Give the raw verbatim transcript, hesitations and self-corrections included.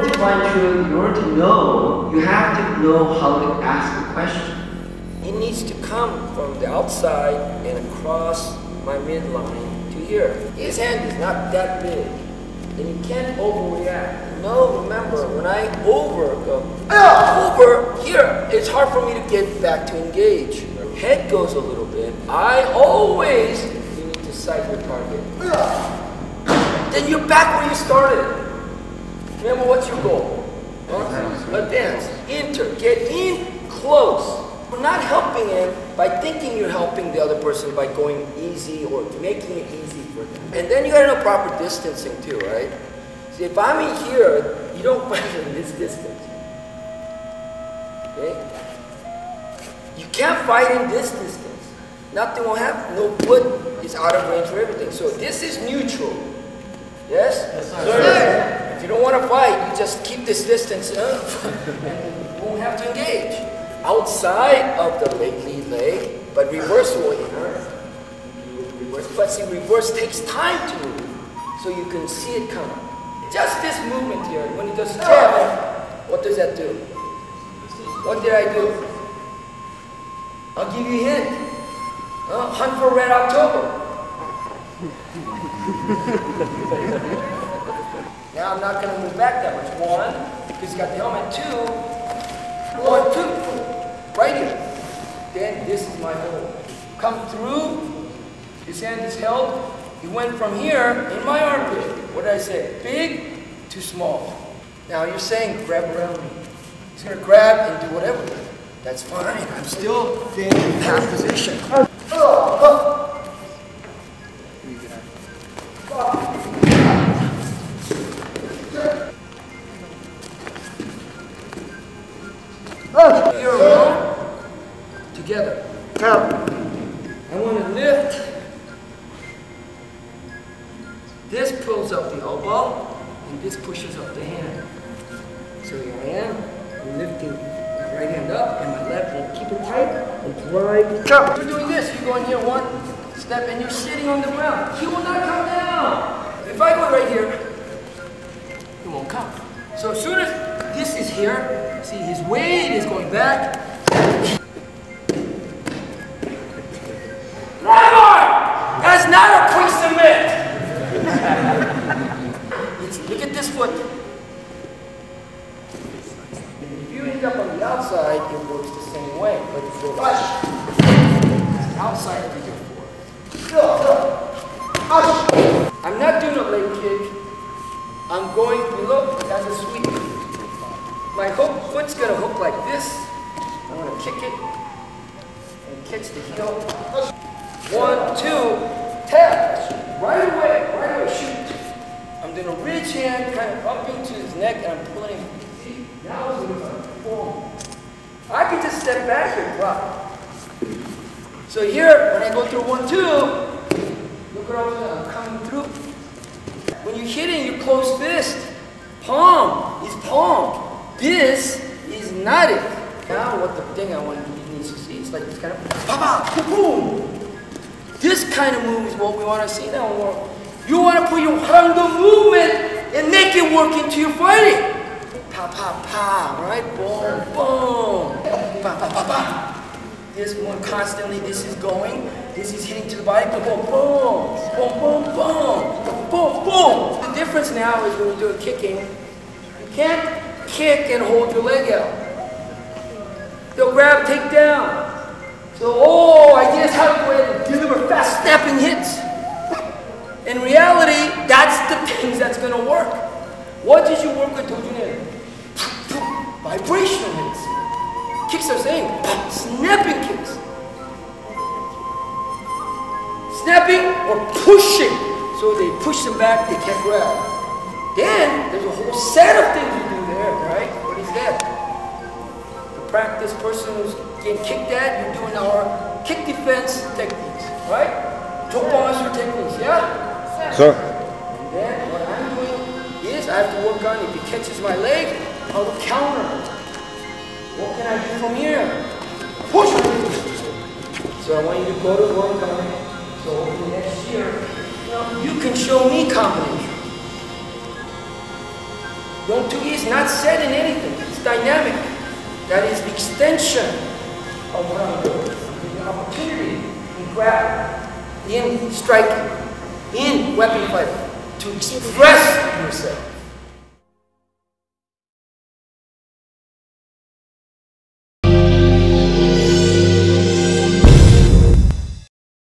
order to find truth, in order to know, you have to know how to ask a question. It needs to come from the outside and across my midline to here. His hand is not that big, and you can't overreact. No, remember, when I over go, ah, over here, it's hard for me to get back to engage. Your head goes a little bit. I always you need to sight your target. Ah. Then you're back where you started. Remember, what's your goal? Huh? Advance, enter, get in close. We're not helping him by thinking you're helping the other person by going easy or making it easy for them. And then you gotta know proper distancing too, right? See, if I'm in here, you don't measure this distance. Okay? You can't fight in this distance. Nothing will happen. No wood is out of range for everything. So this is neutral. Yes? Yes, sir. Sir. If you don't want to fight, you just keep this distance up and you won't have to engage. Outside of the leg, lead leg, but reverse will enter. Reverse, but see, reverse takes time to move, so you can see it coming. Just this movement here, when it does jab, what does that do? What did I do? I'll give you a hint. Uh, Hunt for Red October. Now I'm not going to move back that much. One, because he's got the helmet. Two, one, two, right here. Then this is my goal. Come through. His hand is held. He went from here in my armpit. What did I say? Big to small. Now you're saying grab around me. He's going to grab and do whatever. That's fine. I'm still in half position. Oh, oh. Here alone, together. I want to lift. This pulls up the elbow, and this pushes up the hand. So here I am, I'm lifting my right hand up, and my left hand, keep it tight, and drive. You're doing this, you go in here one step, and you're sitting on the ground. He will not come down. If I go right here, he won't come. So as soon as this is here, see, his weight is going back. Never! That's not a quick submit! Look at this foot. If you end up on the outside, it works the same way. But if you rush, outside of your foot. I'm not doing a leg kick. I'm going below as a sweep. My hook, foot's gonna hook like this. I'm gonna kick it and catch the heel. One, two, tap. Right away, right away, shoot. I'm doing a ridge hand, kind of up into his neck, and I'm pulling him. See, now he's gonna fall. I can just step back and drop. So here, when I go through one, two, look what I'm coming through. When you're hitting your closed fist, palm is palm. This is not it. Now what the thing I want you needs to see is like this kind of ba-ba, boom. This kind of move is what we want to see now. You want to put your Hangul movement and make it work into your fighting. Pa pa pa, right? Boom, boom. Ba ba ba ba. This one constantly. This is going. This is hitting to the body. Boom, boom, boom, boom, boom, boom, boom. The difference now is when we do a kicking, you can't kick and hold your leg out. They'll grab, take down. So, oh, I guess how to go ahead and deliver fast snapping hits. In reality, that's the things that's going to work. What did you work with Dojun? Vibrational hits. Kicks are saying, snapping kicks. Snapping or pushing. So they push them back, they can't grab. Then, there's a whole set of things you right? What is that? The practice person who's getting kicked at, you're doing our kick defense techniques, right? Jokbang is your techniques, yeah? Sure. And then what I'm doing is I have to work on, if he catches my leg, I will counter. What can I do from here? Push! So I want you to go to work on it. So hopefully next year, you know, you can show me combinations. Yongtoogi is not set in anything, it's dynamic. That is the extension of what I'm doing. The opportunity in grappling, in striking, in weapon fighting, to express yourself.